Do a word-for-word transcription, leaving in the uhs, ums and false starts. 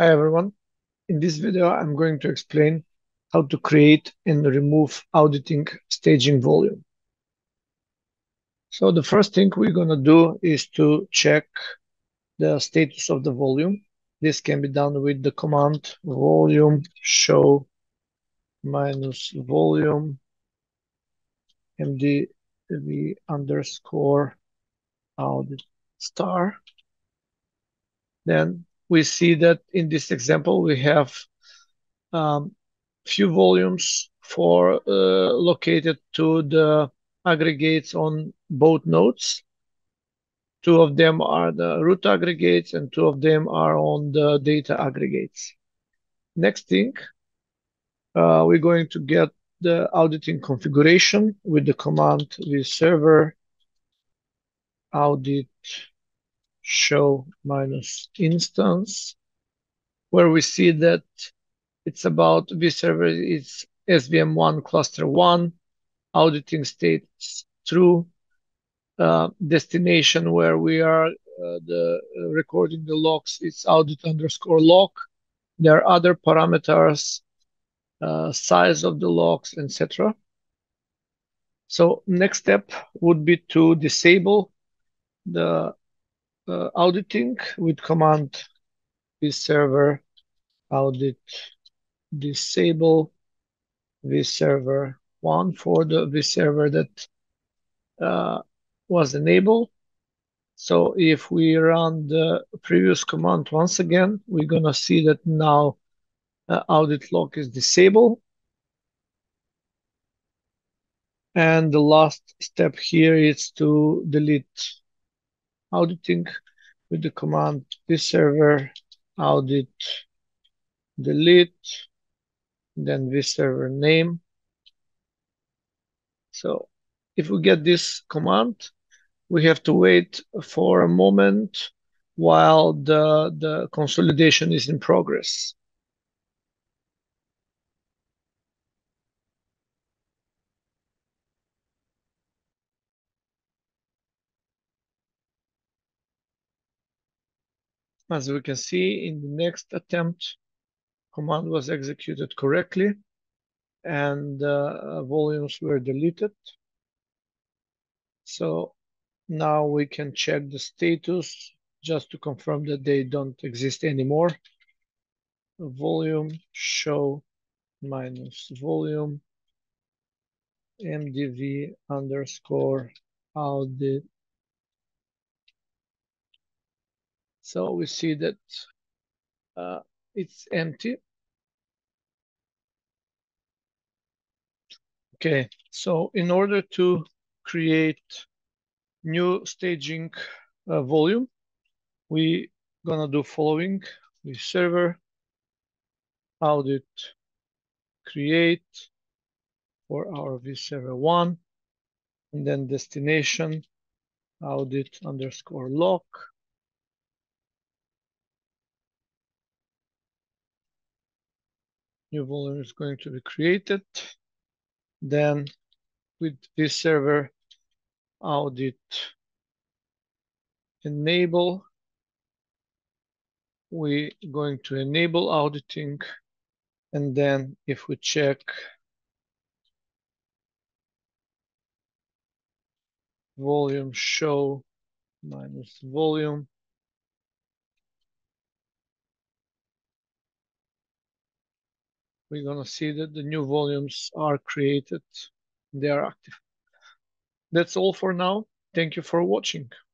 Hi everyone, in this video I'm going to explain how to create and remove auditing staging volume. So the first thing we're going to do is to check the status of the volume. This can be done with the command volume show minus volume mdv underscore audit star. Then we see that in this example, we have um, few volumes for uh, located to the aggregates on both nodes. Two of them are the root aggregates and two of them are on the data aggregates. Next thing, uh, we're going to get the auditing configuration with the command vserver audit show minus instance, where we see that it's about vserver is S V M one cluster one, auditing states true, uh, destination where we are uh, the uh, recording the logs is audit underscore log. There are other parameters, uh, size of the logs, et cetera. So next step would be to disable the Uh, auditing with command vserver audit disable vserver one for the vserver that uh, was enabled. So if we run the previous command once again, we're gonna see that now uh, audit log is disabled. And the last step here is to delete auditing with the command vserver audit delete, then vserver name. So if we get this command, we have to wait for a moment while the, the consolidation is in progress. As we can see, in the next attempt, command was executed correctly and uh, volumes were deleted. So now we can check the status just to confirm that they don't exist anymore. Volume show minus volume mdv underscore audit. So we see that uh, it's empty. Okay, so in order to create new staging uh, volume, we gonna do following: vserver audit create for our vserver one, and then destination audit underscore log. New volume is going to be created. Then with vserver audit enable, we're going to enable auditing. And then if we check volume show minus volume, we're going to see that the new volumes are created. They are active. That's all for now. Thank you for watching.